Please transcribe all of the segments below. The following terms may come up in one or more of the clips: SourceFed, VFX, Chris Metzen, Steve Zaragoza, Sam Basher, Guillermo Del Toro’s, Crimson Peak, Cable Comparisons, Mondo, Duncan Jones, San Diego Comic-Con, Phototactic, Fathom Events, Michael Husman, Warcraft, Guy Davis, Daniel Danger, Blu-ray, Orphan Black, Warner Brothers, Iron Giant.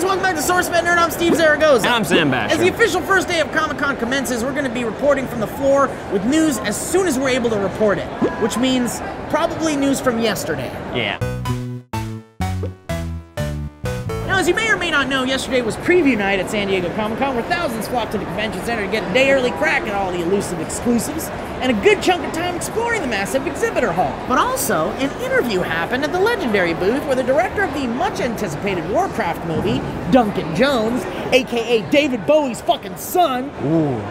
guys, welcome back to SourceFed Nerd. I'm Steve Zaragoza. And I'm Sam Basher. As the official first day of Comic-Con commences, we're going to be reporting from the floor with news as soon as we're able to report it, which means probably news from yesterday. Yeah. Now, as you may or may not know, yesterday was preview night at San Diego Comic-Con, where thousands flocked to the convention center to get a day early crack at all the elusive exclusives, and a good chunk of time exploring the massive exhibitor hall. But also, an interview happened at the legendary booth where the director of the much-anticipated Warcraft movie, Duncan Jones, aka David Bowie's fucking son,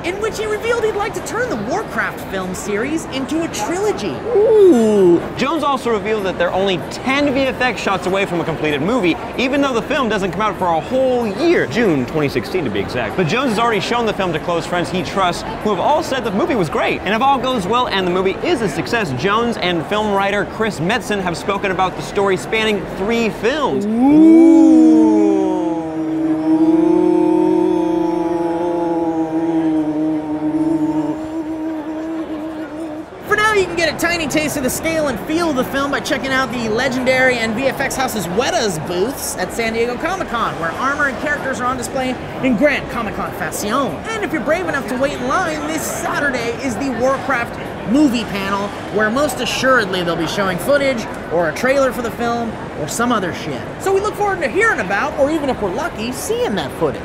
in which he revealed he'd like to turn the Warcraft film series into a trilogy. Ooh. Jones also revealed that they're only 10 VFX shots away from a completed movie, even though the film doesn't come out for a whole year, June 2016 to be exact. But Jones has already shown the film to close friends he trusts, who have all said the movie was great, and have all goes well and the movie is a success, Jones and film writer Chris Metzen have spoken about the story spanning 3 films. Ooh. For now, you can get a tiny taste of the scale and feel of the film by checking out the legendary and VFX house's Weta's booths at San Diego Comic-Con, where armor and characters are on display in grand Comic-Con fashion. And if you're brave enough to wait in line, this Saturday is the Warcraft movie panel, where most assuredly they'll be showing footage, or a trailer for the film, or some other shit. So we look forward to hearing about, or even if we're lucky, seeing that footage.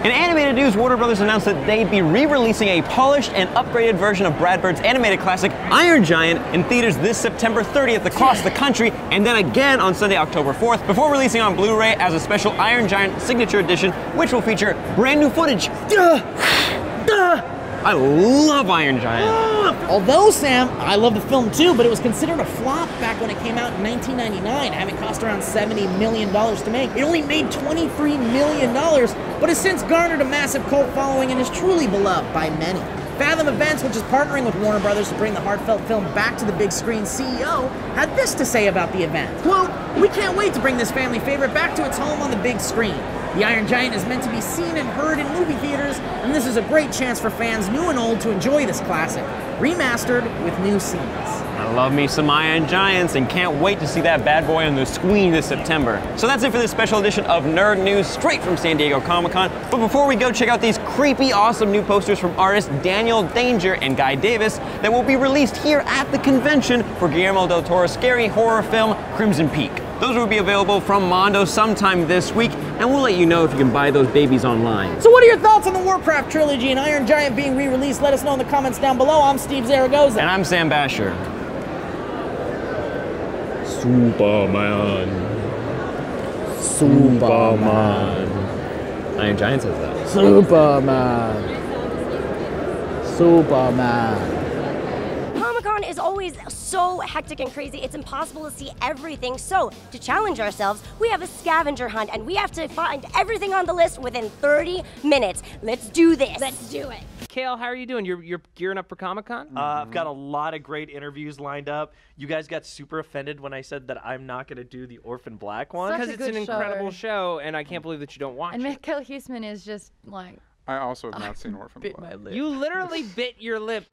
In animated news, Warner Brothers announced that they'd be re-releasing a polished and upgraded version of Brad Bird's animated classic, Iron Giant, in theaters this September 30th across the country, and then again on Sunday, October 4th, before releasing on Blu-ray as a special Iron Giant Signature Edition, which will feature brand new footage. I love Iron Giant. Although, Sam, I love the film too, but it was considered a flop back when it came out in 1999, having cost around $70 million to make. It only made $23 million, but has since garnered a massive cult following and is truly beloved by many. Fathom Events, which is partnering with Warner Brothers to bring the heartfelt film back to the big screen, CEO had this to say about the event. Quote, "We can't wait to bring this family favorite back to its home on the big screen. The Iron Giant is meant to be seen and heard in movie theaters, and this is a great chance for fans new and old to enjoy this classic, remastered with new scenes." I love me some Iron Giants and can't wait to see that bad boy on the screen this September. So that's it for this special edition of Nerd News straight from San Diego Comic-Con. But before we go, check out these creepy awesome new posters from artists Daniel Danger and Guy Davis that will be released here at the convention for Guillermo del Toro's scary horror film Crimson Peak. Those will be available from Mondo sometime this week, and we'll let you know if you can buy those babies online. So what are your thoughts on the Warcraft trilogy and Iron Giant being re-released? Let us know in the comments down below. I'm Steve Zaragoza. And I'm Sam Basher. Superman. Superman. Iron Giant says that. Superman. Superman. Comic-Con is always so hectic and crazy, it's impossible to see everything. So, to challenge ourselves, we have a scavenger hunt, and we have to find everything on the list within 30 minutes. Let's do this. Let's do it. Kale, how are you doing? You're gearing up for Comic-Con? I've got a lot of great interviews lined up. You guys got super offended when I said that I'm not going to do the Orphan Black one. Because it's an incredible show, and I can't believe that you don't watch it. And Michael Husman is just like... I also have not seen Orphan Black. You literally bit your lip.